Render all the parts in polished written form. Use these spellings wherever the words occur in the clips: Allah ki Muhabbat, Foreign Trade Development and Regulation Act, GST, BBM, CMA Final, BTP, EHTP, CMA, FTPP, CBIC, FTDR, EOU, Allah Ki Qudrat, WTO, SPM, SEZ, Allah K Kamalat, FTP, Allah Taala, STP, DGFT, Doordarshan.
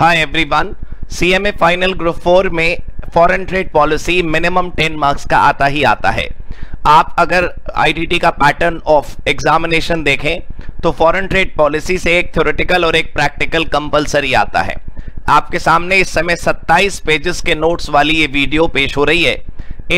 हाय everyone, CMA final group 4 में foreign trade policy minimum 10 marks का आता ही आता है। आप अगर आईटीटी का पैटर्न ऑफ एग्जामिनेशन देखें तो फॉरेन ट्रेड पॉलिसी से एक थ्योरेटिकल और एक प्रैक्टिकल कंपलसरी आता है। आपके सामने इस समय 27 पेजेस के नोट्स वाली ये वीडियो पेश हो रही है।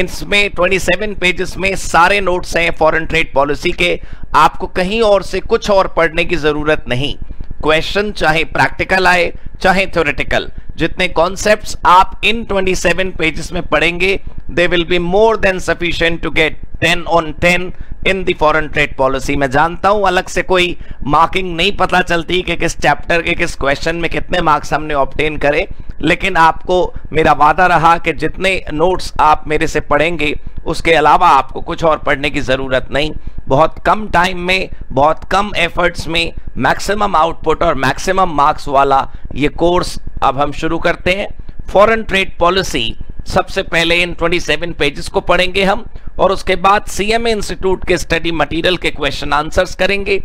इसमें 27 पेजेस में सारे नोट्स हैं फॉरेन ट्रेड पॉलिसी के। आपको कहीं और से कुछ और पढ़ने की ज़रूरत नहीं। क्वेश्चन चाहे प्रैक्टिकल आए चाहे थ्योरेटिकल, जितने कॉन्सेप्ट्स आप इन 27 पेजेस में पढ़ेंगे they will be more than sufficient to get 10 on 10 in the foreign trade policy. मैं जानता हूं अलग से कोई मार्किंग नहीं पता चलती कि किस चैप्टर के किस क्वेश्चन में कितने मार्क्स हमने ऑब्टेन करे, लेकिन आपको मेरा वादा रहा कि जितने नोट्स आप मेरे से पढ़ेंगे उसके अलावा आपको कुछ और पढ़ने की ज़रूरत नहीं। बहुत कम टाइम में, बहुत कम एफर्ट्स में मैक्सिमम आउटपुट और मैक्सिमम मार्क्स वाला ये कोर्स अब हम शुरू करते हैं। फॉरेन ट्रेड पॉलिसी सबसे पहले इन 27 पेजेस को पढ़ेंगे हम, और उसके बाद सीएमए इंस्टीट्यूट के स्टडी मटेरियल के क्वेश्चन आंसर्स करेंगे।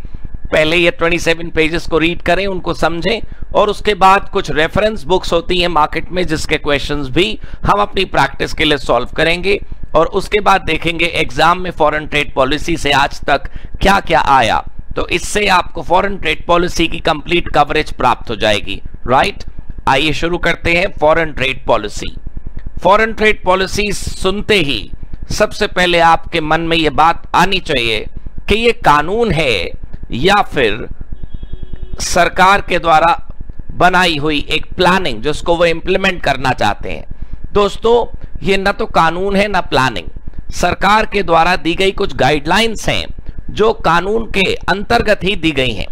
पहले ये 27 पेजेस को रीड करें, उनको समझें, और उसके बाद कुछ रेफरेंस बुक्स होती हैं मार्केट में जिसके क्वेश्चंस भी हम अपनी प्रैक्टिस के लिए सॉल्व करेंगे, और उसके बाद देखेंगे एग्जाम में फॉरेन ट्रेड पॉलिसी से आज तक क्या क्या आया। तो इससे आपको फॉरेन ट्रेड पॉलिसी की कंप्लीट कवरेज प्राप्त हो जाएगी। राइट, आइए शुरू करते हैं foreign trade policy. Foreign trade policy सुनते ही सबसे पहले आपके मन में ये बात आनी चाहिए कि ये कानून है या फिर सरकार के द्वारा बनाई हुई एक प्लानिंग जिसको वो इम्प्लीमेंट करना चाहते हैं। दोस्तों, ये ना तो कानून है ना प्लानिंग, सरकार के द्वारा दी गई कुछ गाइडलाइंस हैं जो कानून के अंतर्गत ही दी गई हैं।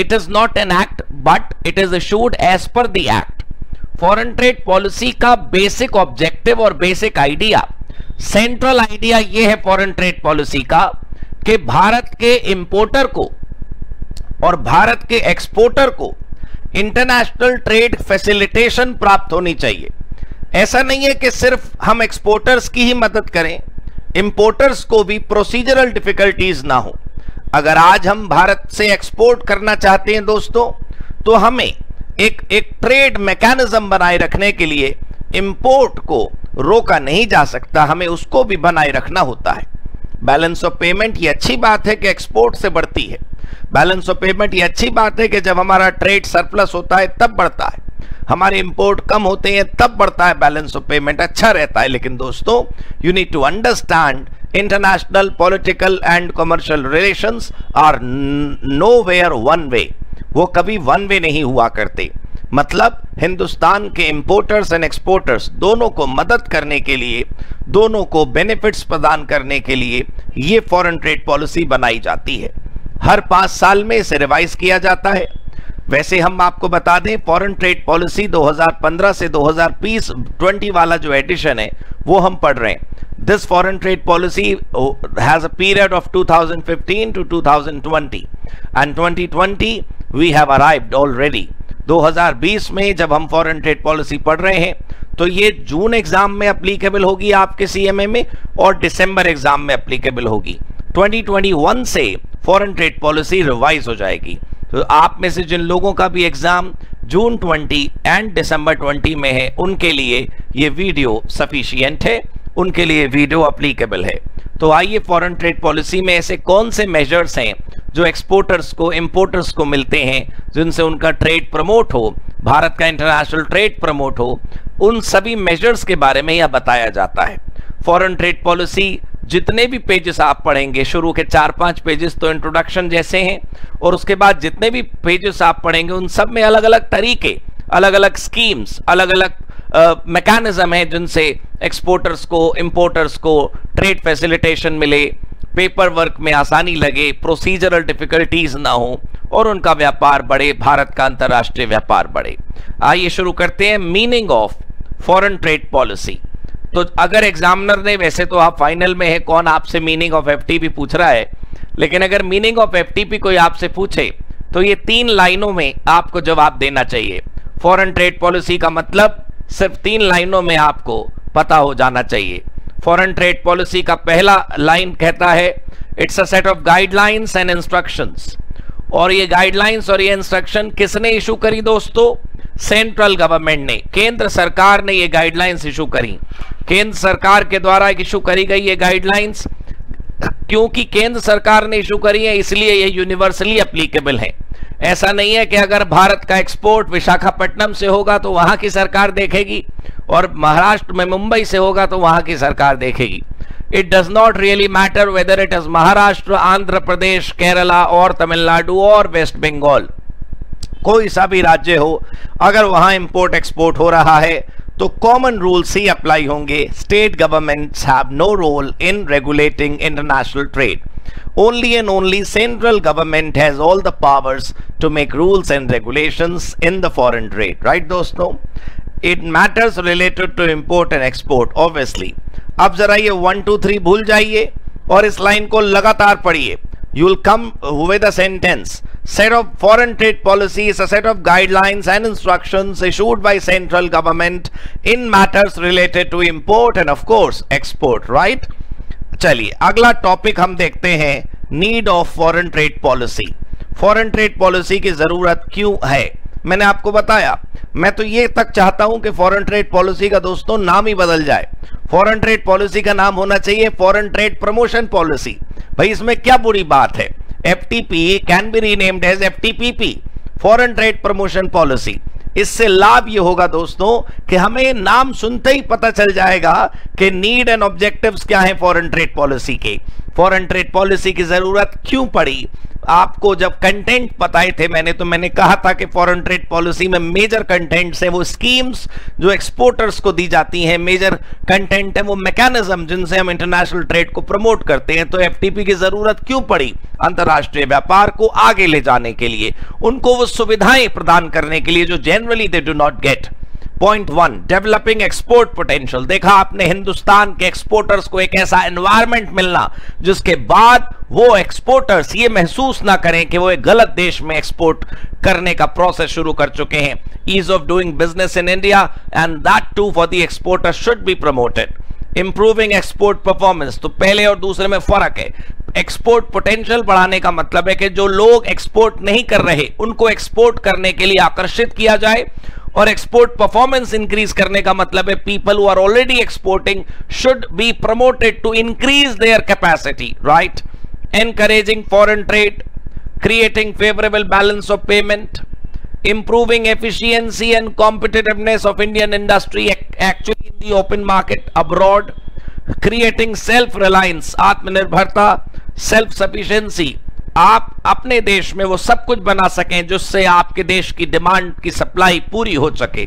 It is not an act but it is issued as per the act. Foreign trade policy का बेसिक ऑब्जेक्टिव और बेसिक आइडिया, सेंट्रल आइडिया यह है फॉरेन ट्रेड पॉलिसी का कि भारत के इंपोर्टर को और भारत के एक्सपोर्टर को इंटरनेशनल ट्रेड फैसिलिटेशन प्राप्त होनी चाहिए। ऐसा नहीं है कि सिर्फ हम एक्सपोर्टर्स की ही मदद करें, इंपोर्टर्स को भी प्रोसीजरल डिफिकल्टीज ना हो। अगर आज हम भारत से एक्सपोर्ट करना चाहते हैं दोस्तों, तो हमें एक ट्रेड मैकेनिज्म बनाए रखने के लिए इंपोर्ट को रोका नहीं जा सकता, हमें उसको भी बनाए रखना होता है। बैलेंस ऑफ पेमेंट ये अच्छी बात है कि एक्सपोर्ट से बढ़ती है, बैलेंस ऑफ पेमेंट ये अच्छी बात है कि जब हमारा ट्रेड सरप्लस होता है तब बढ़ता है, हमारे इंपोर्ट कम होते हैं तब बढ़ता है, बैलेंस ऑफ पेमेंट अच्छा रहता है। लेकिन दोस्तों, you need to understand international political and commercial relations are nowhere one way, वो कभी वन वे नहीं हुआ करते। मतलब हिंदुस्तान के इंपोर्टर्स एंड एक्सपोर्टर्स दोनों को मदद करने के लिए, दोनों को बेनिफिट्स प्रदान करने के लिए ये फॉरेन ट्रेड पॉलिसी बनाई जाती है। हर 5 साल में इसे रिवाइज किया जाता है। वैसे हम आपको बता दें, फॉरेन ट्रेड पॉलिसी 2015 से 2020 वाला जो एडिशन है वो हम पढ़ रहे हैं। This foreign trade policy has a period of 2015 to 2020 and 2020 we have arrived already. 2020 में जब हम फॉरेन ट्रेड पॉलिसी पढ़ रहे हैं तो ये जून एग्जाम में अप्लीकेबल होगी आपके सीएमए में, और दिसंबर एग्जाम में अप्लीकेबल होगी। 2021 से फॉरेन ट्रेड पॉलिसी रिवाइज हो जाएगी। तो आप में से जिन लोगों का भी एग्जाम जून 20 एंड दिसंबर 20 में है उनके लिए ये वीडियो सफिशियंट है, उनके लिए वीडियो अप्लीकेबल है। तो आइए, फॉरेन ट्रेड पॉलिसी में ऐसे कौन से मेजर्स हैं जो एक्सपोर्टर्स को, इंपोर्टर्स को मिलते हैं जिनसे उनका ट्रेड प्रमोट हो, भारत का इंटरनेशनल ट्रेड प्रमोट हो, उन सभी मेजर्स के बारे में यह बताया जाता है। फॉरेन ट्रेड पॉलिसी जितने भी पेजेस आप पढ़ेंगे, शुरू के 4-5 पेजेस तो इंट्रोडक्शन जैसे हैं, और उसके बाद जितने भी पेजेस आप पढ़ेंगे उन सब में अलग अलग तरीके, अलग अलग स्कीम्स, अलग अलग मैकेनिज्म हैं जिनसे एक्सपोर्टर्स को, इंपोर्टर्स को ट्रेड फैसिलिटेशन मिले, पेपर वर्क में आसानी लगे, प्रोसीजरल डिफिकल्टीज ना हो और उनका व्यापार बढ़े, भारत का अंतर्राष्ट्रीय व्यापार बढ़े। आइए शुरू करते हैं meaning of foreign trade policy. तो अगर एग्जामिनर ने, वैसे तो आप फाइनल में है, कौन आपसे मीनिंग ऑफ एफटीपी पूछ रहा है, लेकिन अगर मीनिंग ऑफ एफटीपी कोई आपसे पूछे तो ये 3 लाइनों में आपको जवाब देना चाहिए। फॉरेन ट्रेड पॉलिसी का मतलब सिर्फ 3 लाइनों में आपको पता हो जाना चाहिए। फॉरेन ट्रेड पॉलिसी का पहला लाइन कहता है it's a set of guidelines and instructions. और ये गाइडलाइंस और ये इंस्ट्रक्शन किसने इशू करी दोस्तों? सेंट्रल गवर्नमेंट ने, केंद्र सरकार ने ये गाइडलाइंस इशू करी। केंद्र सरकार के द्वारा इशू करी गई ये गाइडलाइंस क्योंकि केंद्र सरकार ने इशू करी है इसलिए ये यूनिवर्सली एप्लीकेबल है। ऐसा नहीं है कि अगर भारत का एक्सपोर्ट विशाखापट्टनम से होगा तो वहां की सरकार देखेगी और महाराष्ट्र में मुंबई से होगा तो वहां की सरकार देखेगी। It does not really matter whether it is Maharashtra, Andhra Pradesh, Kerala और तमिलनाडु और वेस्ट बंगाल, कोई सा भी राज्य हो, अगर वहां इंपोर्ट एक्सपोर्ट हो रहा है तो कॉमन रूल्स ही अप्लाई होंगे। State governments have no role in regulating international trade, only and only central government has all the powers to make rules and regulations in the foreign trade. Right दोस्तों, it matters related to import and export obviously. अब जरा ये 1 2 3 भूल जाइए और इस line को लगातार पढ़िए, you will come with a sentence. Set of foreign trade policy is a set of guidelines and instructions issued by central government in matters related to import and of course export, right? चलिए अगला topic हम देखते हैं, need of foreign trade policy. Foreign trade policy की जरूरत क्यों है मैंने आपको बताया। मैं तो ये तक चाहता हूं कि फॉरेन ट्रेड पॉलिसी का दोस्तों नाम ही बदल जाए। फॉरेन ट्रेड पॉलिसी का नाम होना चाहिए फॉरेन ट्रेड प्रमोशन पॉलिसी। भाई इसमें क्या बुरी बात है? FTP can be renamed as FTPP, Foreign Trade Promotion Policy। इससे लाभ ये होगा दोस्तों कि हमें नाम सुनते ही पता चल जाएगा कि नीड एंड ऑब्जेक्टिव्स क्या हैं फॉरेन ट्रेड पॉलिसी के। फॉरेन ट्रेड पॉलिसी की जरूरत क्यों पड़ी आपको जब कंटेंट बताए थे मैंने, तो मैंने कहा था कि फॉरेन ट्रेड पॉलिसी में मेजर कंटेंट्स है वो स्कीम्स जो एक्सपोर्टर्स को दी जाती हैं, मेजर कंटेंट है वो मैकेनिज्म जिनसे हम इंटरनेशनल ट्रेड को प्रमोट करते हैं। तो एफटीपी की जरूरत क्यों पड़ी? अंतर्राष्ट्रीय व्यापार को आगे ले जाने के लिए, उनको वो सुविधाएं प्रदान करने के लिए जो generally they do not get. Point 1, developing export potential. देखा आपने हिंदुस्तान के एक्सपोर्टर्स को एक ऐसा एनवायरनमेंट मिलना जिसके बाद वो एक्सपोर्टर्स ये महसूस ना करें कि वो एक गलत देश में एक्सपोर्ट करने का प्रोसेस शुरू कर चुके हैं। Ease of doing business in India and that too for the exporter should be promoted. Improving export performance, तो पहले और दूसरे में फर्क है। एक्सपोर्ट पोटेंशियल बढ़ाने का मतलब है कि जो लोग एक्सपोर्ट नहीं कर रहे उनको एक्सपोर्ट करने के लिए आकर्षित किया जाए, और एक्सपोर्ट परफॉर्मेंस इंक्रीज करने का मतलब है people who are already exporting should be promoted to increase their capacity, right? Encouraging foreign trade, creating favourable balance of payment, improving efficiency and competitiveness of Indian industry actually in the open market abroad, creating self reliance, आत्मनिर्भरता, self sufficiency, आप अपने देश में वो सब कुछ बना सकें जिससे आपके देश की डिमांड की सप्लाई पूरी हो सके।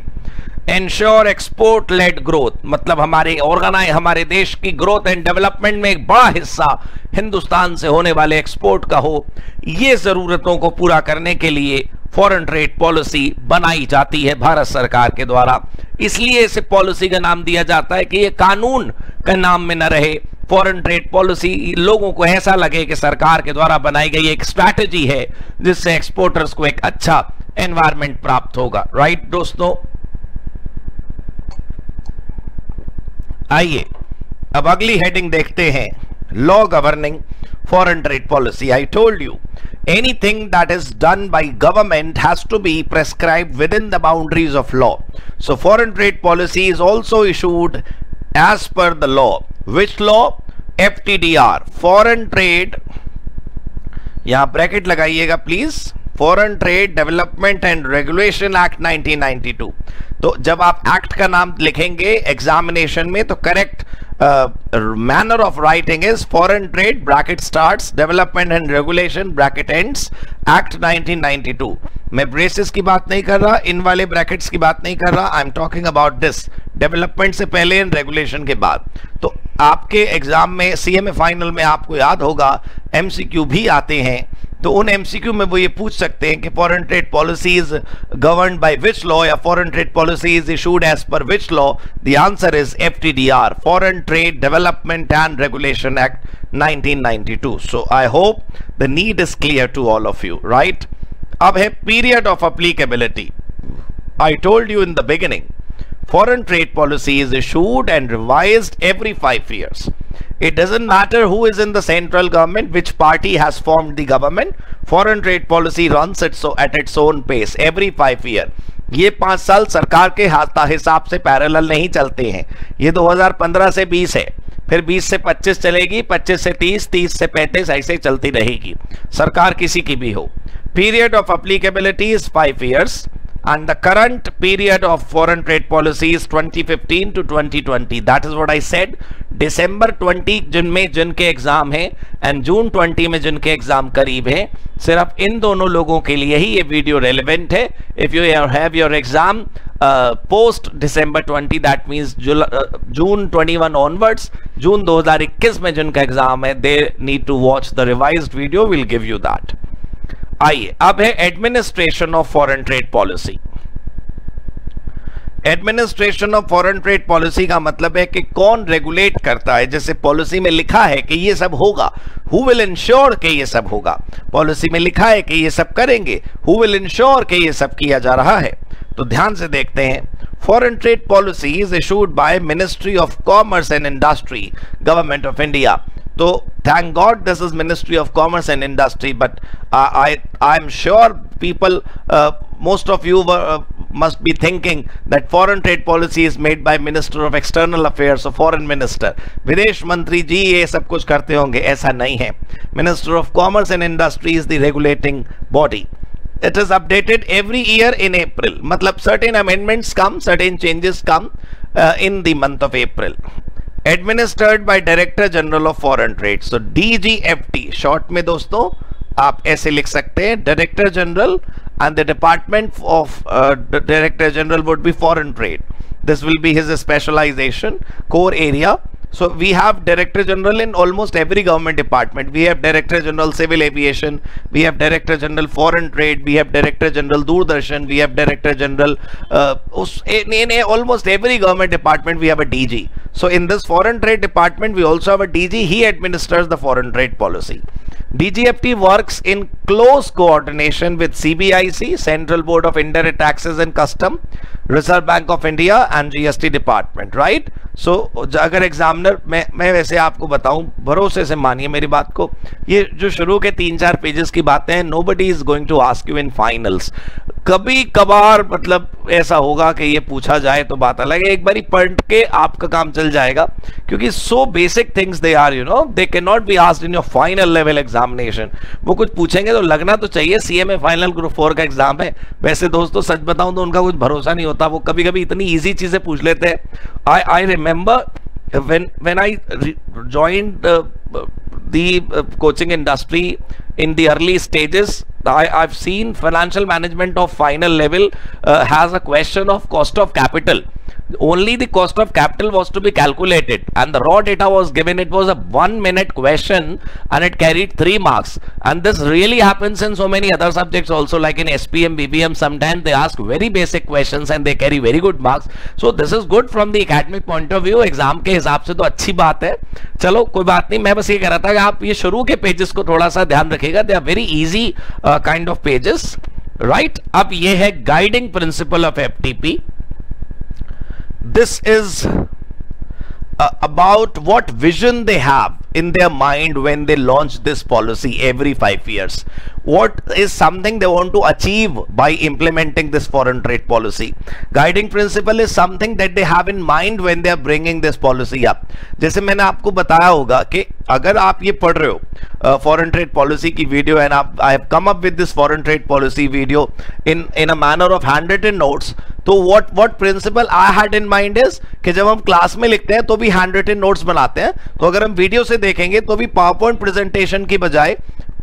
एंश्योर एक्सपोर्ट लेड ग्रोथ, मतलब हमारे देश की ग्रोथ एंड डेवलपमेंट में एक बड़ा हिस्सा हिंदुस्तान से होने वाले एक्सपोर्ट का हो। ये जरूरतों को पूरा करने के लिए फॉरेन ट्रेड पॉलिसी बनाई जाती है भारत सरकार के द्वारा, इसलिए इसे पॉलिसी का नाम दिया जाता है कि ये कानून का नाम में न रहे। फॉरेन ट्रेड पॉलिसी लोगों को ऐसा लगे कि सरकार के द्वारा बनाई गई एक स्ट्रैटेजी है जिससे एक्सपोर्टर्स को एक अच्छा एनवायरनमेंट प्राप्त होगा, राइट दोस्तों? आइए अब अगली हेडिंग देखते हैं, law governing foreign trade policy. I told you anything that is done by government has to be prescribed within the boundaries of law. So foreign trade policy is also issued as per the law. Which law? FTDR, Foreign Trade, यहाँ bracket लगाइएगा please, Foreign Trade Development and Regulation Act 1992। तो जब आप act का नाम लिखेंगे examination में तो correct manner of writing is Foreign Trade bracket starts Development and Regulation bracket ends Act 1992। मैं ब्रेसेस की बात नहीं कर रहा, इन वाले ब्रैकेट्स की बात नहीं कर रहा, I am talking about this, development से पहले एंड रेगुलेशन के बाद। तो आपके एग्जाम में CMA फाइनल में आपको याद होगा MCQ भी आते हैं, तो उन MCQ में वो ये पूछ सकते हैं कि foreign trade policy is governed by which law a foreign trade policy is issued as per which law? The answer is FTDR, Foreign Trade Development and Regulation Act 1992. So I hope the need is clear to all of you, right? Ab hai period of applicability. I told you in the beginning, foreign trade policy is issued and revised every 5 years. It doesn't matter who is in the central government, which party has formed the government. Foreign trade policy runs at its own pace. Every 5 years. ये 5 साल सरकार के हिसाब से parallel नहीं चलते हैं। ये 2015 से 20 है, फिर 20 से 25 चलेगी, 25 से 30, 30 से 35 ऐसे चलती रहेगी, सरकार किसी की भी हो। Period of applicability is 5 years and the current period of foreign trade policy is 2015 to 2020. That is what I said. December 20 में जिनके एग्जाम हैं and June 20 में जिनके एग्जाम करीब हैं, सिर्फ इन दोनों लोगों के लिए ही ये वीडियो रेलिवेंट है। If you have your exam post December 20, that means June 21 onwards, June 2021 में जिनका एग्जाम है, they need to watch the revised video. We'll give you that. आइए अब है administration of foreign trade policy. Administration of foreign trade policy का मतलब है कि कौन रेगुलेट करता है, जैसे पॉलिसी में लिखा है कि ये सब होगा, हु विल इंश्योर कि ये सब होगा। पॉलिसी में लिखा है कि ये सब करेंगे, हु विल इंश्योर कि ये सब किया जा रहा है। तो ध्यान से देखते हैं, foreign trade policy is issued by ministry of commerce and industry, government of India. तो thank God this is ministry of commerce and industry, but I am sure people, most of you must be thinking that foreign trade policy is made by minister of external affairs or foreign minister, विदेश मंत्री जी ये सब कुछ करते होंगे। ऐसा नहीं है, minister of commerce and industry is the regulating body. It is updated every year in April, मतलब certain amendments come, certain changes come in the month of April. Administered by Director General of Foreign Trade, so DGFT short में दोस्तों आप ऐसे लिख सकते हैं, director general and the department of director general would be foreign trade. This will be his specialization core area. So we have director general in almost every government department. We have director general civil aviation, we have director general foreign trade, we have director general Doordarshan, we have director general in almost every government department we have a DG. So in this foreign trade department we also have a DG. He administers the foreign trade policy. DGFT works in close coordination with CBIC, Central Board of Indirect Taxes and Custom, Reserve Bank of India and GST Department, right? So अगर examiner, मैं वैसे आपको बताऊं, भरोसे से मानिए मेरी बात को, ये जो शुरू के 3-4 पेजेस की बातें हैं, nobody is going to ask you in finals. कभी कभार मतलब ऐसा होगा कि ये पूछा जाए तो बात अलग है, एक बारी पढ़ के आपका काम चल जाएगा, क्योंकि so basic things they are, you know, they can not be asked in your final level examination. वो कुछ पूछेंगे तो लगना तो चाहिए। सीएमए फाइनल ग्रुप 4 का एग्जाम है। वैसे दोस्तों सच बताऊं तो उनका कुछ भरोसा नहीं होता, वो कभी कभी इतनी ईजी चीज़ें पूछ लेते हैं। I remember when I joined the coaching industry in the early stages, I've seen financial management of final level has a question of cost of capital. Only the cost of capital was to be calculated and the raw data was given. It was a 1-minute question and it carried 3 marks, and this really happens in so many other subjects also, like in SPM, BBM sometimes they ask very basic questions and they carry very good marks. So this is good from the academic point of view. Exam के हिसाब से तो अच्छी बात है, चलो कोई बात नहीं। मैं बस ये कह रहा था कि आप ये शुरू के पेजेस को थोड़ा सा ध्यान रखिएगा, they are very easy kind of pages, right. अब ये है guiding principle of FTP. This is about what vision they have in their mind when they launch this policy every 5 years. What is something they want to achieve by implementing this foreign trade policy? Guiding principle is something that they have in mind when they are bringing this policy up. जैसे मैंने आपको बताया होगा कि अगर आप ये पढ़ रहे हो फॉरेन ट्रेड पॉलिसी की video, and I have come up with this foreign trade policy video in a manner of handwritten notes, तो what principle I had in mind is कि जब हम क्लास में लिखते हैं तो भी हैंडरिटन नोट्स बनाते हैं, तो अगर हम वीडियो से देखेंगे तो भी पावरपॉइंट प्रेजेंटेशन की बजाय,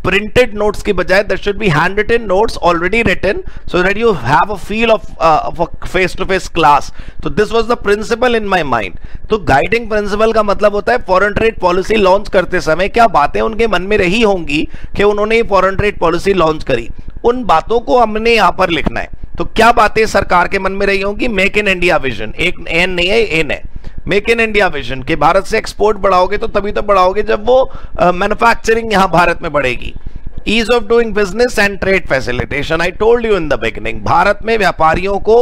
printed notes की बजाय, there should be handwritten notes already written, so that you have a feel of a face-to-face class. So this was the principle in my mind. तो guiding principle का मतलब होता है foreign trade policy launch करते समय क्या बातें उनके मन में रही होंगी कि उन्होंने ये foreign trade policy launch करी, उन बातों को हमने यहाँ पर लिखना है। तो क्या बातें सरकार के मन में रही होंगी? मेक इन इंडिया विजन, एक एन नहीं है, एन है, मेक इन इंडिया विजन, कि भारत से एक्सपोर्ट बढ़ाओगे तो तभी तो बढ़ाओगे जब वो मैन्युफैक्चरिंग यहाँ भारत में बढ़ेगी। Ease of doing business and trade facilitation. I told you in the beginning, Bharat में व्यापारियों को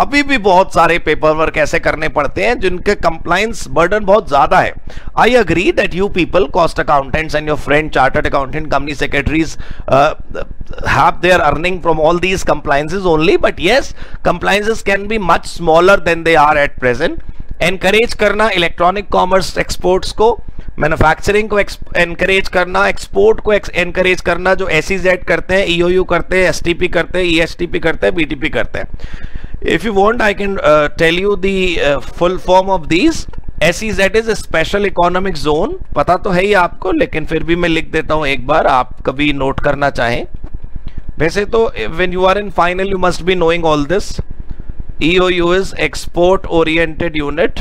अभी भी बहुत सारे पेपर वर्क ऐसे करने पड़ते हैं जिनके कंप्लायंस बर्डन बहुत ज्यादा है। I agree that you people, cost accountants and your friend chartered accountant, company secretaries have their earning from all these compliances only, but yes compliances can be much smaller than they are at present. Encourage करना electronic commerce, exports को, manufacturing को encourage करना, export को encourage करना, जो SEZ करते हैं, EOU करते हैं, STP करते हैं, EHTP करते हैं, BTP करते हैं। If you want I can tell you the full form of these. SEZ is a special economic zone, पता तो है ही आपको, लेकिन फिर भी मैं लिख देता हूँ एक बार, आप कभी नोट करना चाहें। वैसे तो when you are in final you must be knowing all this. EOU is export oriented unit,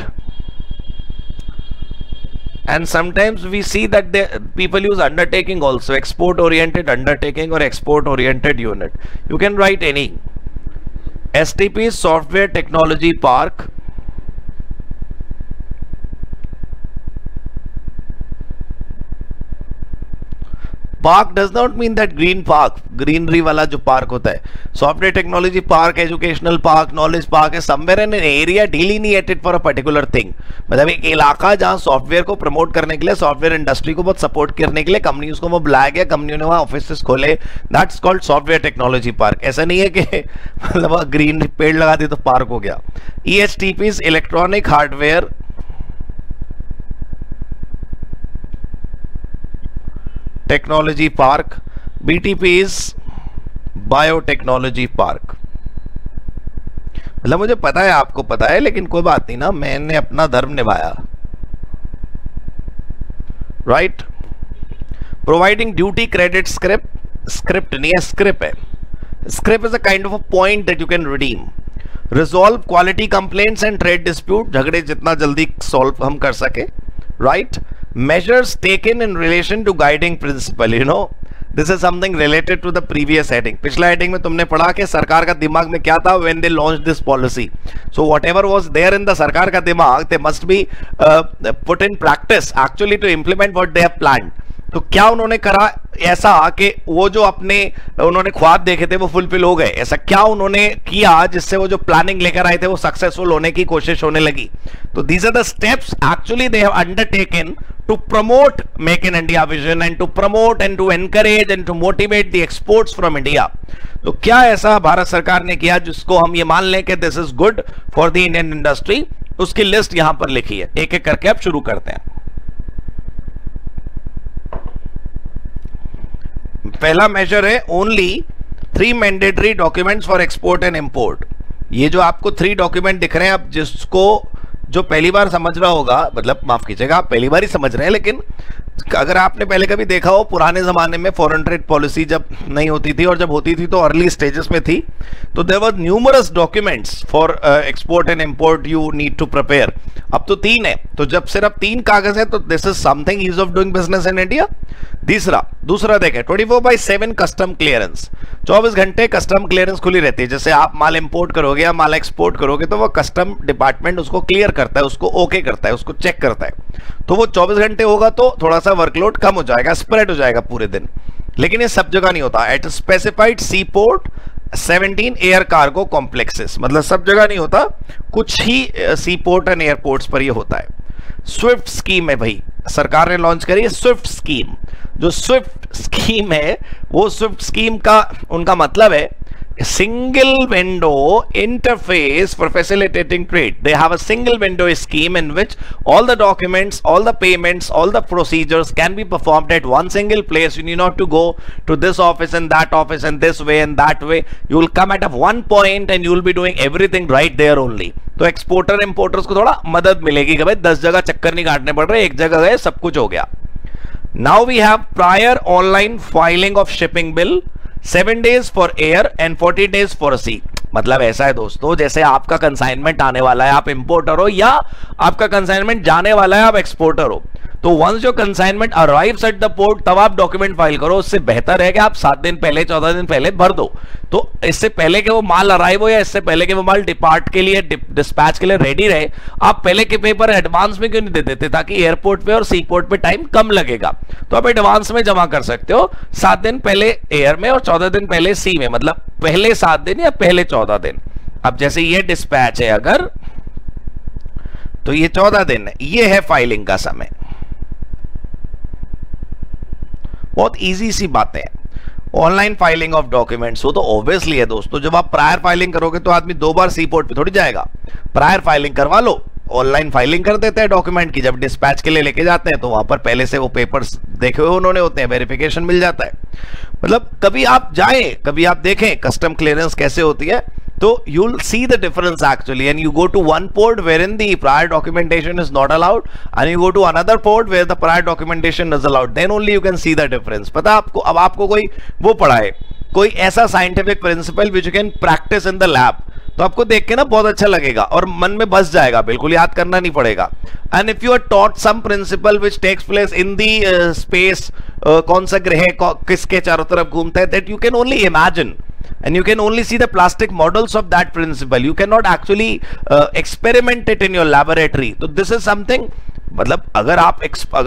and sometimes we see that people use undertaking also, export oriented undertaking or export oriented unit, you can write any। STP is software technology park, park does not mean that green park, greenery वाला जो park होता है, software technology park, educational park, knowledge park है, somewhere in area delineated for a particular thing, मतलब एक इलाका जहां software को प्रमोट करने के लिए, सॉफ्टवेयर इंडस्ट्री को बहुत सपोर्ट करने के लिए कंपनी उसको वो बुलाया गया, कंपनियों ने वहाँ ऑफिस खोले, that's called software technology park. ऐसा नहीं है कि मतलब ग्रीन पेड़ लगा दी तो पार्क हो गया। EHTP is electronic hardware technology park, BTP biotechnology park. मतलब मुझे पता है आपको पता है, लेकिन कोई बात नहीं ना, मैंने अपना धर्म निभाया, right. Providing duty credit, script, script नहीं है, स्क्रिप्ट है, script is a kind of a point that you can redeem. Resolve quality complaints and trade dispute, झगड़े जितना जल्दी सॉल्व हम कर सके, right. Measures taken in relation to guiding principle, you know this is something related to the previous heading। पिछला heading में तुमने पढ़ा कि सरकार का दिमाग में क्या था when they launched this policy, so whatever was there in the सरकार का दिमाग they must be put in practice actually to implement what they have planned। तो क्या उन्होंने करा ऐसा कि वो जो अपने उन्होंने ख्वाब देखे थे वो फुलफिल हो गए, ऐसा क्या उन्होंने किया जिससे वो जो प्लानिंग लेकर आए थे वो सक्सेसफुल होने की कोशिश होने लगी। तो these are the steps actually they have undertaken to promote Make in India vision and to promote and to encourage and to motivate the exports from India। तो क्या ऐसा भारत सरकार ने किया जिसको हम ये मान लें कि this is good for the Indian industry, उसकी लिस्ट यहां पर लिखी है, एक एक करके आप शुरू करते हैं। पहला मेजर है only 3 mandatory documents for export and import। ये जो आपको 3 डॉक्यूमेंट दिख रहे हैं, आप जिसको जो पहली बार समझ रहा होगा, मतलब माफ कीजिएगा आप पहली बार ही समझ रहे हैं, लेकिन अगर आपने पहले कभी देखा हो पुराने ज़माने में फॉरेन ट्रेड पॉलिसी जब नहीं होती थी और जब होती थी तो अर्ली स्टेजेस में थी, तो there were numerous documents for export and import you need to prepare. अब तो 3 है, तो जब सिर्फ 3 कागज है तो this is something ease of doing business in India. दूसरा देखें 24/7 कस्टम क्लियरेंस, 24 घंटे कस्टम क्लियरेंस खुली रहती है। जैसे आप माल इंपोर्ट करोगे या माल एक्सपोर्ट करोगे तो वो कस्टम डिपार्टमेंट उसको क्लियर करता है, उसको ओके करता है, उसको चेक करता है। तो वो 24 घंटे होगा तो थोड़ा सा वर्कलोड कम हो जाएगा, स्प्रेड हो जाएगा पूरे दिन, लेकिन ये सब जगह नहीं होता। At specified sea port 17 air cargo complexes, मतलब सब जगह नहीं होता, कुछ ही सी पोर्ट एंड एयरपोर्ट्स पर ये होता है। स्विफ्ट स्कीम है भाई, सरकार ने लॉन्च करी है स्विफ्ट स्कीम। जो स्विफ्ट स्कीम है वो स्विफ्ट स्कीम का उनका मतलब है single window interface for facilitating trade. They have a single window scheme in which all the documents, all the payments, all the procedures can be performed at one single place. You need not to go to this office and that office and this way and that way, you will come at a one point and you will be doing everything right there only. तो exporter importers को थोड़ा मदद मिलेगी कि भाई 10 जगह चक्कर नहीं काटने पड़ रहे, एक जगह गए सब कुछ हो गया। Now we have prior online filing of shipping bill, 7 days for air and 40 days for sea। मतलब ऐसा है दोस्तों, जैसे आपका कंसाइनमेंट आने वाला है, आप इंपोर्टर हो, या आपका कंसाइनमेंट जाने वाला है, आप एक्सपोर्टर हो, तो once your consignment arrives at the port तब आप डॉक्यूमेंट फाइल करो, उससे बेहतर है कि आप 7 दिन पहले 14 दिन पहले भर दो। तो इससे पहले कि वो माल अराइव हो या इससे पहले कि वो माल डिपार्ट के लिए डिस्पैच के लिए रेडी रहे, आप पहले के पेपर एडवांस में क्यों नहीं दे देते ताकि एयरपोर्ट पे और सी पोर्ट पे टाइम कम लगेगा। तो आप एडवांस में जमा कर सकते हो 7 दिन पहले एयर में और 14 दिन पहले सी में, मतलब पहले 7 दिन या पहले 14 दिन। अब जैसे ये डिस्पैच है अगर, तो ये 14 दिन है, ये है फाइलिंग का समय। बहुत इजी सी बातें हैं। ऑनलाइन फाइलिंग ऑफ डॉक्यूमेंट्स वो तो ऑब्वियसली है दोस्तों, जब आप प्रायर फाइलिंग करोगे तो आदमी 2 बार सी पोर्ट पे थोड़ी जाएगा। प्रायर फाइलिंग करवा लो, ऑनलाइन फाइलिंग कर देते हैं डॉक्यूमेंट की, जब डिस्पैच के लिए लेके जाते हैं तो वहां पर पहले से वो पेपर्स देखे हुए उन्होंने होते हैं, वेरिफिकेशन मिल जाता है। मतलब कभी आप जाएं, कभी आप देखें कस्टम क्लियरेंस कैसे होती है, तो you will see the difference actually. And you go to one port where in the prior documentation is not allowed and you go to another port where the prior documentation is allowed, then only you can see the difference. पता आपको, अब आपको कोई वो पढ़ाए, कोई ऐसा scientific principle which you can practice in the lab, तो आपको देख के ना बहुत अच्छा लगेगा और मन में बस जाएगा, बिल्कुल याद करना नहीं पड़ेगा। And if you are taught some principle which takes place in the space, कौन सा ग्रह किसके चारों तरफ घूमता है, that you can only imagine and you can only see the plastic models of that principle, you cannot actually experiment it in your laboratory. So this is something, मतलब अगर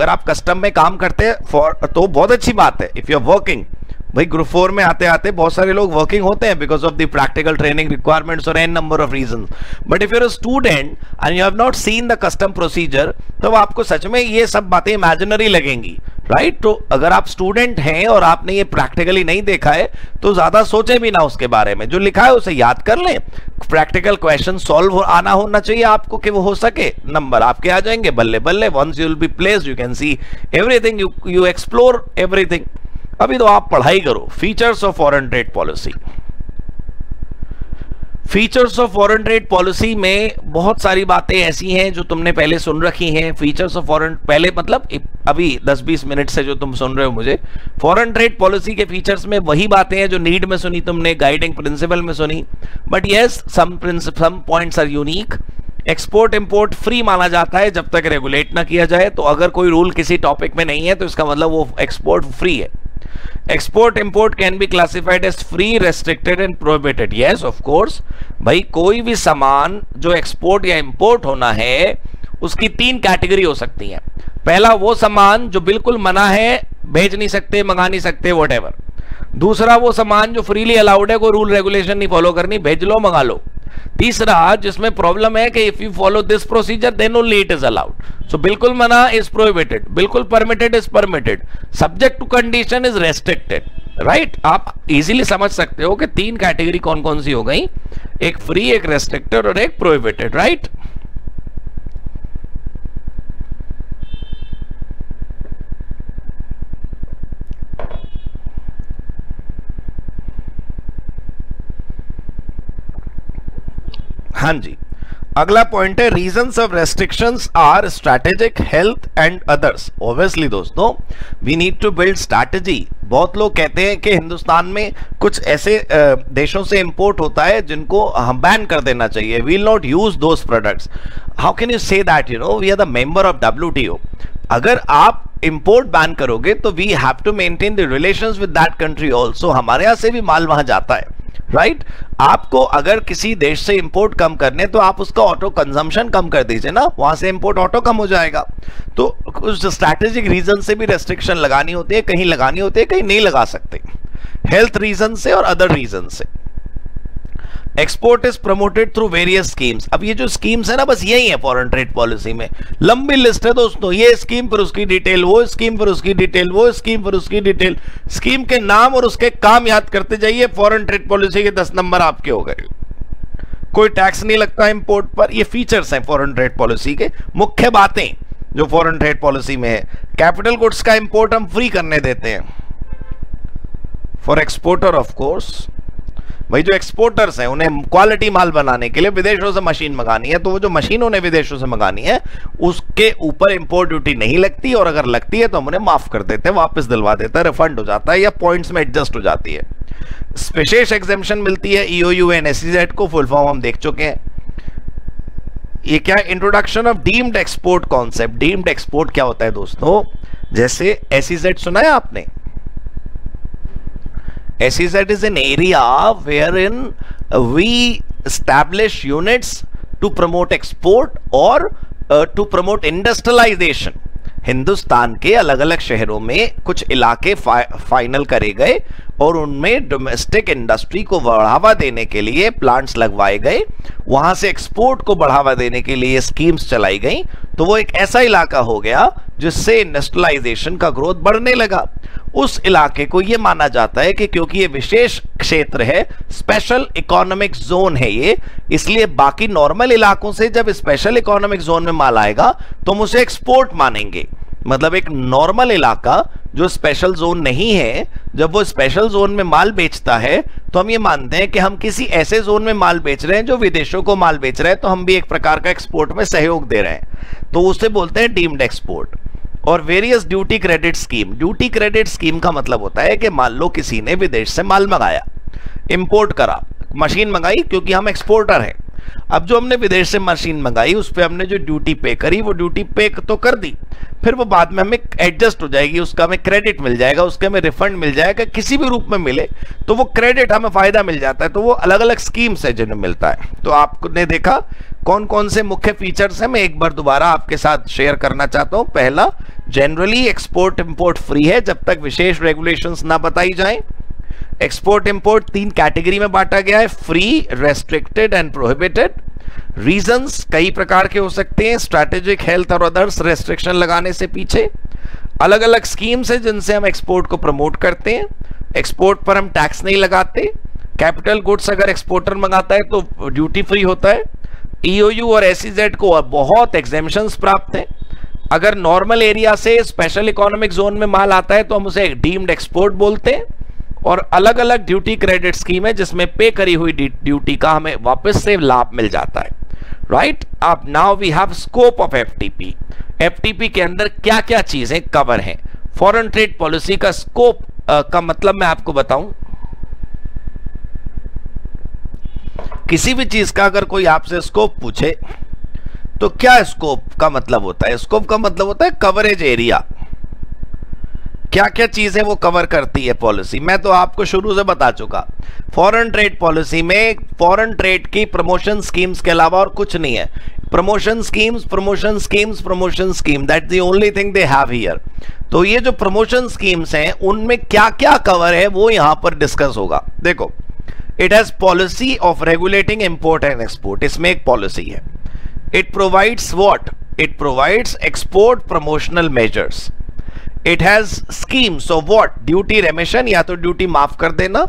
आप कस्टम में काम करते हैं तो बहुत अच्छी बात है। इफ यू आर वर्किंग, भाई ग्रुप 4 में आते आते बहुत सारे लोग वर्किंग होते हैं because of the practical training requirements और n number of reason. But if you're a student and you have not seen the custom procedure, तब आपको सच में ये सब बातें इमेजिनरी लगेंगी, राइट? तो अगर आप स्टूडेंट हैं और आपने ये प्रैक्टिकली नहीं देखा है तो ज्यादा सोचे भी ना उसके बारे में, जो लिखा है उसे याद कर लें। प्रैक्टिकल क्वेश्चन सॉल्व आना होना चाहिए आपको कि वो हो सके, नंबर आपके आ जाएंगे बल्ले बल्ले। Once you will be placed you can see everything, you explore everything. अभी तो आप पढ़ाई करो। Features of foreign trade policy, features of foreign trade policy में बहुत सारी बातें ऐसी हैं जो तुमने पहले सुन रखी हैं। फीचर्स ऑफ फॉरेन, पहले मतलब अभी 10-20 मिनट से जो तुम सुन रहे हो मुझे, फॉरेन ट्रेड पॉलिसी के फीचर्स में वही बातें हैं जो नीड में सुनी तुमने, गाइडिंग प्रिंसिपल में सुनी। But yes, some points are unique. Export import free माना जाता है जब तक रेगुलेट ना किया जाए, तो अगर कोई रूल किसी टॉपिक में नहीं है तो इसका मतलब वो एक्सपोर्ट फ्री है। Export import can be classified as free, restricted and prohibited. Yes of course, भाई कोई भी सामान जो एक्सपोर्ट या इंपोर्ट होना है उसकी 3 कैटेगरी हो सकती हैं। पहला वो सामान जो बिल्कुल मना है, भेज नहीं सकते, मंगा नहीं सकते, व्हाटएवर। दूसरा वो सामान जो फ्रीली अलाउड है, कोई रूल रेगुलेशन नहीं फॉलो करनी, भेज लो मंगा लो। तीसरा जिसमें प्रॉब्लम है कि if you follow this procedure then only it is allowed. So बिल्कुल मना इज प्रोहिबिटेड, बिल्कुल permitted is permitted, subject to condition is restricted, right? आप इजीली समझ सकते हो कि 3 कैटेगरी कौन कौन सी हो गई, एक फ्री, एक रेस्ट्रिक्टेड और एक प्रोहिबिटेड, राइट? हाँ जी। अगला पॉइंट है reasons of restrictions are strategic, health and others. Obviously दोस्तों we need to build strategy. बहुत लोग कहते हैं कि हिंदुस्तान में कुछ ऐसे देशों से इंपोर्ट होता है जिनको हम बैन कर देना चाहिए, we will not use those products. How can you say that, you know we are the member of WTO। अगर आप इंपोर्ट बैन करोगे तो we have to maintain the relations with that country also. हमारे यहाँ से भी माल वहाँ जाता है, राइट? आपको अगर किसी देश से इंपोर्ट कम करने तो आप उसका ऑटो कंजम्पशन कम कर दीजिए ना, वहां से इंपोर्ट ऑटो कम हो जाएगा। तो उस स्ट्रैटेजिक रीजन से भी रेस्ट्रिक्शन लगानी होती है, कहीं लगानी होती है, कहीं नहीं लगा सकते, हेल्थ रीजन से और अदर रीजन से। Export is promoted through various schemes. अब ये जो स्कीम्स है ना, बस यही है फॉरेन ट्रेड पॉलिसी में, लंबी लिस्ट है दोस्तों। ये स्कीम पर उसकी डिटेल, वो स्कीम पर उसकी डिटेल, वो स्कीम पर उसकी डिटेल। स्कीम के नाम और उसके काम याद करते जाइए, फॉरेन ट्रेड पॉलिसी के 10 नंबर आपके हो गए। कोई टैक्स नहीं लगता इंपोर्ट पर। ये फीचर्स हैं फॉरेन ट्रेड पॉलिसी के, मुख्य बातें जो फॉरेन ट्रेड पॉलिसी में है। कैपिटल गुड्स का इंपोर्ट हम फ्री करने देते हैं फॉर एक्सपोर्टर। ऑफ कोर्स भाई जो एक्सपोर्टर्स हैं उन्हें क्वालिटी माल बनाने के लिए विदेशों से मशीन मंगानी है, तो वो जो मशीन उन्हें विदेशों से मंगानी है उसके ऊपर इंपोर्ट ड्यूटी नहीं लगती, और अगर लगती है तो हम उन्हें माफ कर देते हैं, वापस दिलवा देते हैं, रिफंड हो जाता है या पॉइंट्स में एडजस्ट हो जाती है। विशेष एग्जेम्पशन मिलती है EOU एंड SEZ को, फुल फॉर्म हम देख चुके हैं। ये क्या, introduction of deemed export concept. Deemed export क्या होता है दोस्तों, जैसे एसईजेड सुना है आपने, SEZ is an area wherein we establish units to promote export or to promote industrialization। Hindustan के अलग अलग शहरों में कुछ इलाके फाइनल करे गए और उनमें डोमेस्टिक इंडस्ट्री को बढ़ावा देने के लिए प्लांट्स लगवाए गए, वहां से एक्सपोर्ट को बढ़ावा देने के लिए स्कीम्स चलाई गई। तो वो एक ऐसा इलाका हो गया जिससे इंडस्ट्रियलाइजेशन का ग्रोथ बढ़ने लगा। उस इलाके को ये माना जाता है कि क्योंकि ये विशेष क्षेत्र है, स्पेशल इकोनॉमिक जोन है ये, इसलिए बाकी नॉर्मल इलाकों से जब स्पेशल इकोनॉमिक जोन में माल आएगा तो हम उसे एक्सपोर्ट मानेंगे। मतलब एक नॉर्मल इलाका जो स्पेशल जोन नहीं है, जब वो स्पेशल जोन में माल बेचता है तो हम ये मानते हैं कि हम किसी ऐसे जोन में माल बेच रहे हैं जो विदेशों को माल बेच रहा है, तो हम भी एक प्रकार का एक्सपोर्ट में सहयोग दे रहे हैं, तो उसे बोलते हैं डीम्ड एक्सपोर्ट। और various duty credit scheme. Duty credit scheme का मतलब होता है कि मान लो किसी ने विदेश से माल मंगाया, इंपोर्ट करा, मशीन मंगाई, क्योंकि हम एक्सपोर्टर हैं। अब जो हमने विदेश से मशीन मंगाई उस पर हमने जो ड्यूटी पे करी, वो ड्यूटी पे तो कर दी, फिर वो बाद में हमें एडजस्ट हो जाएगी, उसका हमें क्रेडिट मिल जाएगा, उसके हमें रिफंड मिल जाएगा, किसी भी रूप में मिले तो वो क्रेडिट हमें फ़ायदा मिल जाता है। तो वो अलग अलग स्कीम्स है जिन्हें मिलता है। तो आपने देखा कौन कौन से मुख्य फीचर्स हैं, मैं एक बार दोबारा आपके साथ शेयर करना चाहता हूँ। पहला, जनरली एक्सपोर्ट इम्पोर्ट फ्री है जब तक विशेष रेगुलेशंस ना बताई जाएँ। एक्सपोर्ट इंपोर्ट तीन कैटेगरी में बांटा गया है, free, restricted and prohibited. Reasons कई प्रकार के हो सकते हैं, स्ट्रैटेजिक, हेल्थ और अदर्स, रेस्ट्रिक्शन लगाने से पीछे। अलग अलग स्कीम्स हैं जिनसे हम एक्सपोर्ट को प्रमोट करते हैं, एक्सपोर्ट पर हम टैक्स नहीं लगाते। कैपिटल गुड्स अगर एक्सपोर्टर मंगाता है तो ड्यूटी फ्री होता है। ईओयू और एसईजेड को बहुत एग्जेम्पशंस प्राप्त हैं। अगर नॉर्मल एरिया से स्पेशल इकोनॉमिक जोन में माल आता है तो हम उसे डीम्ड एक्सपोर्ट बोलते हैं। और अलग अलग ड्यूटी क्रेडिट स्कीम है जिसमें पे करी हुई ड्यूटी का हमें वापस से लाभ मिल जाता है। राइट, अब now we have scope of FTP. FTP के अंदर क्या क्या चीजें कवर हैं। फॉरेन ट्रेड पॉलिसी का स्कोप का मतलब मैं आपको बताऊं, किसी भी चीज का अगर कोई आपसे स्कोप पूछे तो क्या स्कोप का मतलब होता है। स्कोप का मतलब होता है कवरेज एरिया, क्या क्या चीज़ें वो कवर करती है पॉलिसी। मैं तो आपको शुरू से बता चुका, फॉरेन ट्रेड पॉलिसी में फॉरेन ट्रेड की प्रमोशन स्कीम्स के अलावा और कुछ नहीं है। Promotion schemes, promotion schemes, promotion scheme, that the only thing they have here. तो ये जो प्रमोशन स्कीम्स हैं उनमें क्या क्या कवर है वो यहाँ पर डिस्कस होगा। देखो, it has policy of regulating import and export, इसमें एक पॉलिसी है। It provides what, it provides export promotional measures. It has schemes of what, duty remission, या तो ड्यूटी माफ कर देना,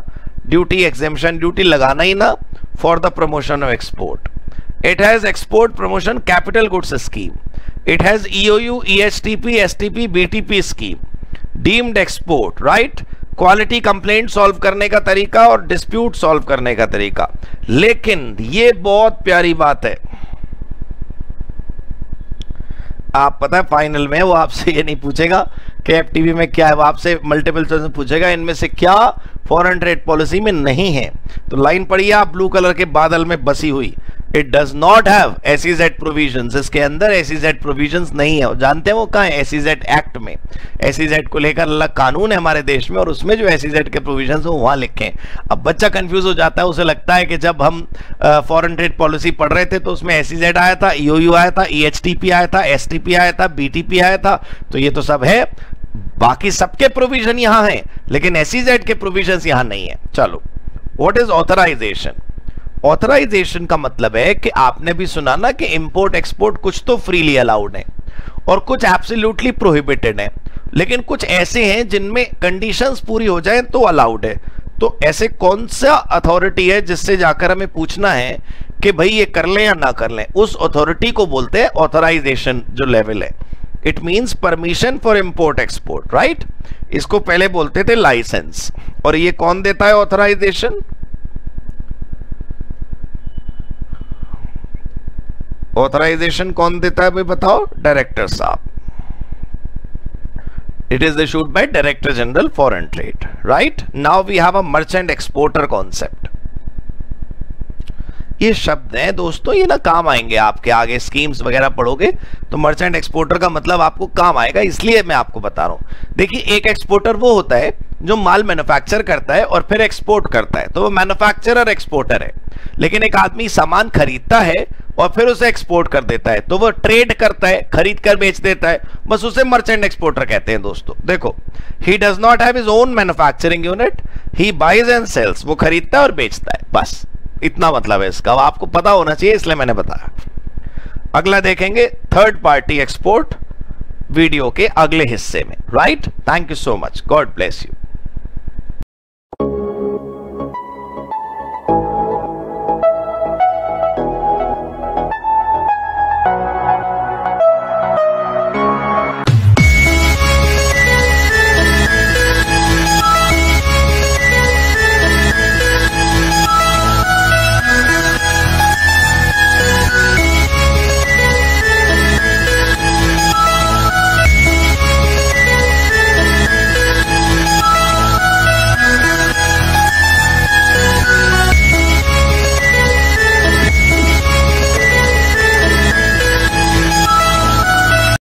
ड्यूटी एग्जेम्पशन, ड्यूटी लगाना ही ना, for the promotion of export. It has export promotion capital goods scheme. It has EOU, EHTP, STP, BTP scheme. Deemed export, right, quality complaint solve करने का तरीका और डिस्प्यूट सॉल्व करने का तरीका। लेकिन ये बहुत प्यारी बात है, आप पता है फाइनल में वो आपसे ये नहीं पूछेगा कि एफटीपी में क्या है, वो आपसे मल्टीपल चॉइस में पूछेगा इनमें से क्या फॉरेन ट्रेड पॉलिसी में नहीं है। तो लाइन पढ़िए आप, ब्लू कलर के बादल में बसी हुई, it does not have SEZ provisions. इसके अंदर एसईजेड प्रोविजंस नहीं है। जानते हैं वो कहाँ है, एसईजेड एक्ट में। एसईजेड को लेकर अलग कानून है हमारे देश में और उसमें जो एसईजेड के प्रोविजंस हो वहाँ लिखे हैं। अब बच्चा कंफ्यूज हो जाता है, उसे लगता है कि जब हम फॉरेन ट्रेड पॉलिसी पढ़ रहे थे तो उसमें एसईजेड आया था, ईओयू आया था, ईएचटीपी आया था, एसटीपी आया था, बीटीपी आया था, तो ये तो सब है, बाकी सबके प्रोविजन यहाँ हैं, लेकिन एसईजेड के प्रोविजंस यहाँ नहीं है। चलो, व्हाट इज ऑथराइजेशन। ऑथराइजेशन का मतलब है कि आपने भी सुना ना कि इंपोर्ट एक्सपोर्ट कुछ तो फ्रीली अलाउड है और कुछ एब्सोल्युटली प्रोहिबिटेड है, लेकिन कुछ ऐसे हैं जिनमें कंडीशंस पूरी हो जाएं तो अलाउड है। तो ऐसे कौन सा अथॉरिटी है जिससे जाकर हमें पूछना है कि भाई ये कर लें या ना कर लें, उस अथॉरिटी को बोलते हैं ऑथराइजेशन जो लेवल है। It means permission for import export, right. इसको पहले बोलते थे लाइसेंस। और ये कौन देता है ऑथराइजेशन, ऑथराइजेशन कौन देता है भाई बताओ, डायरेक्टर साहब। It is issued by director general foreign trade, right. Now we have a merchant exporter concept. ये शब्द हैं दोस्तों, ये ना काम आएंगे आपके आगे स्कीम्स वगैरह पढ़ोगे तो मर्चेंट एक्सपोर्टर का मतलब आपको काम आएगा, इसलिए मैं आपको बता रहा हूँ। देखिए एक एक्सपोर्टर वो होता है जो माल मैन्युफैक्चर करता है और फिर एक्सपोर्ट करता है, तो वो मैन्युफैक्चरर एक्सपोर्टर है। लेकिन एक आदमी सामान खरीदता है और फिर उसे एक्सपोर्ट कर देता है तो वो ट्रेड करता है, खरीद कर बेच देता है, बस उसे मर्चेंट एक्सपोर्टर कहते हैं दोस्तों। देखो he does not have his own manufacturing unit, he buys and sells, वो खरीदता है और बेचता है, बस इतना मतलब है इसका, आपको पता होना चाहिए इसलिए मैंने बताया। अगला देखेंगे थर्ड पार्टी एक्सपोर्ट वीडियो के अगले हिस्से में, right. Thank you so much, God bless you.